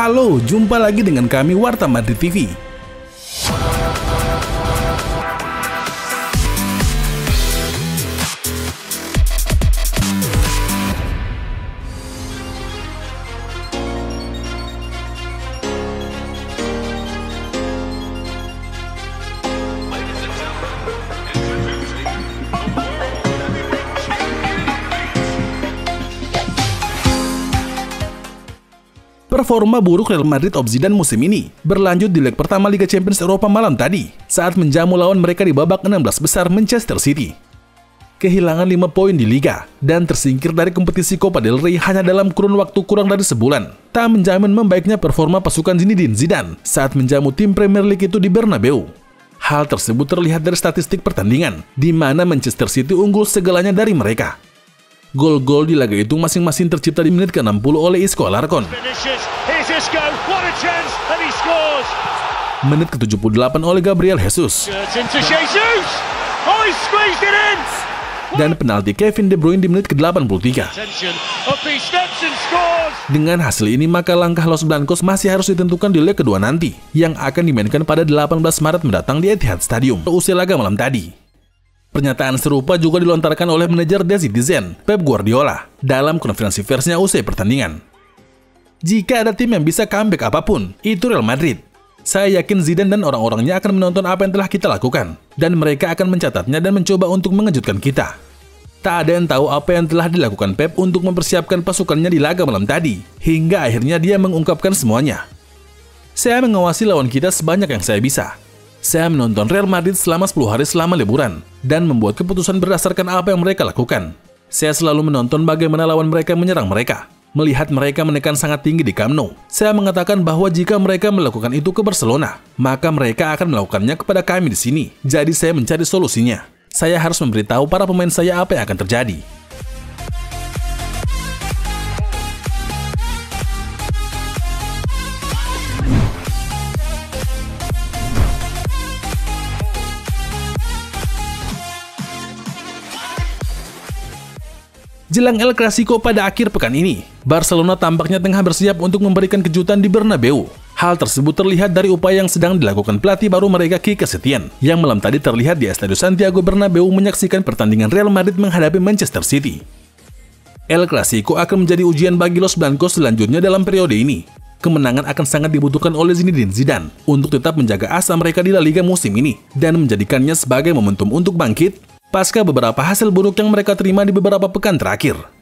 Halo, jumpa lagi dengan kami Warta Madrid TV. Performa buruk Real Madrid of Zidane musim ini berlanjut di leg pertama Liga Champions Eropa malam tadi saat menjamu lawan mereka di babak 16 besar Manchester City. Kehilangan 5 poin di Liga dan tersingkir dari kompetisi Copa del Rey hanya dalam kurun waktu kurang dari sebulan tak menjamin membaiknya performa pasukan Zinedine Zidane saat menjamu tim Premier League itu di Bernabeu. Hal tersebut terlihat dari statistik pertandingan di mana Manchester City unggul segalanya dari mereka. Gol-gol di laga itu masing-masing tercipta di menit ke-60 oleh Isco Alarcon. Menit ke-78 oleh Gabriel Jesus. Dan penalti Kevin De Bruyne di menit ke-83. Dengan hasil ini maka langkah Los Blancos masih harus ditentukan di leg kedua nanti yang akan dimainkan pada 18 Maret mendatang di Etihad Stadium usai laga malam tadi. Pernyataan serupa juga dilontarkan oleh manajer Zinedine Pep Guardiola dalam konferensi persnya usai pertandingan. Jika ada tim yang bisa comeback apapun, itu Real Madrid. Saya yakin Zidane dan orang-orangnya akan menonton apa yang telah kita lakukan, dan mereka akan mencatatnya dan mencoba untuk mengejutkan kita. Tak ada yang tahu apa yang telah dilakukan Pep untuk mempersiapkan pasukannya di laga malam tadi, hingga akhirnya dia mengungkapkan semuanya. Saya mengawasi lawan kita sebanyak yang saya bisa. Saya menonton Real Madrid selama 10 hari selama liburan, dan membuat keputusan berdasarkan apa yang mereka lakukan. Saya selalu menonton bagaimana lawan mereka menyerang mereka. Melihat mereka menekan sangat tinggi di Camp Nou, saya mengatakan bahwa jika mereka melakukan itu ke Barcelona, maka mereka akan melakukannya kepada kami di sini. Jadi saya mencari solusinya. Saya harus memberitahu para pemain saya apa yang akan terjadi. Jelang El Clasico pada akhir pekan ini, Barcelona tampaknya tengah bersiap untuk memberikan kejutan di Bernabeu. Hal tersebut terlihat dari upaya yang sedang dilakukan pelatih baru mereka Quique Setién, yang malam tadi terlihat di Estadio Santiago Bernabéu menyaksikan pertandingan Real Madrid menghadapi Manchester City. El Clasico akan menjadi ujian bagi Los Blancos selanjutnya dalam periode ini. Kemenangan akan sangat dibutuhkan oleh Zinedine Zidane untuk tetap menjaga asa mereka di La Liga musim ini dan menjadikannya sebagai momentum untuk bangkit pasca beberapa hasil buruk yang mereka terima di beberapa pekan terakhir.